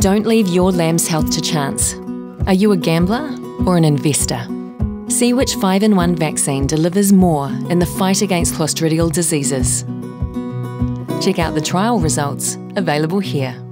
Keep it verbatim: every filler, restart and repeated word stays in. Don't leave your lamb's health to chance. Are you a gambler or an investor? See which five in one vaccine delivers more in the fight against clostridial diseases. Check out the trial results available here.